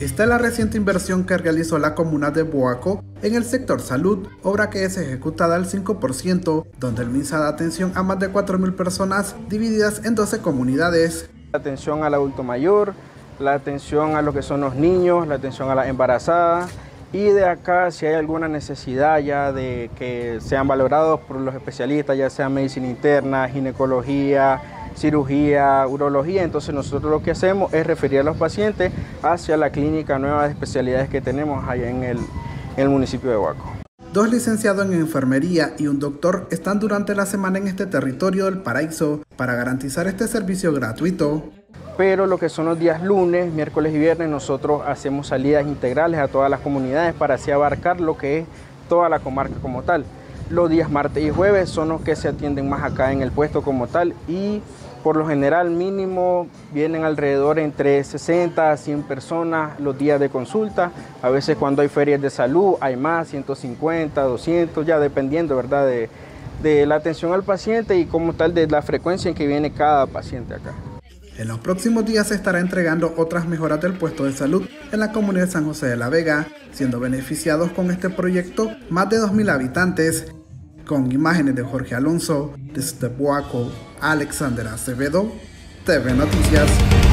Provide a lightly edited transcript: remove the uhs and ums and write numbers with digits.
Está la reciente inversión que realizó la comuna de Boaco en el sector salud, obra que es ejecutada al 5%, donde el MINSA da atención a más de 4.000 personas divididas en 12 comunidades. La atención al adulto mayor, la atención a lo que son los niños, la atención a las embarazadas, y de acá si hay alguna necesidad ya de que sean valorados por los especialistas, ya sea medicina interna, ginecología, cirugía, urología. Entonces nosotros lo que hacemos es referir a los pacientes hacia la clínica nueva de especialidades que tenemos allá en el municipio de Boaco. Dos licenciados en enfermería y un doctor están durante la semana en este territorio del Paraíso para garantizar este servicio gratuito. Pero lo que son los días lunes, miércoles y viernes nosotros hacemos salidas integrales a todas las comunidades para así abarcar lo que es toda la comarca como tal. Los días martes y jueves son los que se atienden más acá en el puesto como tal y por lo general mínimo vienen alrededor entre 60 a 100 personas los días de consulta. A veces cuando hay ferias de salud hay más, 150, 200, ya dependiendo, ¿verdad?, de la atención al paciente y como tal de la frecuencia en que viene cada paciente acá. En los próximos días se estará entregando otras mejoras del puesto de salud en la comunidad de San José de la Vega, siendo beneficiados con este proyecto más de 2.000 habitantes. Con imágenes de Jorge Alonso, desde Boaco, Alexander Acevedo, TV Noticias.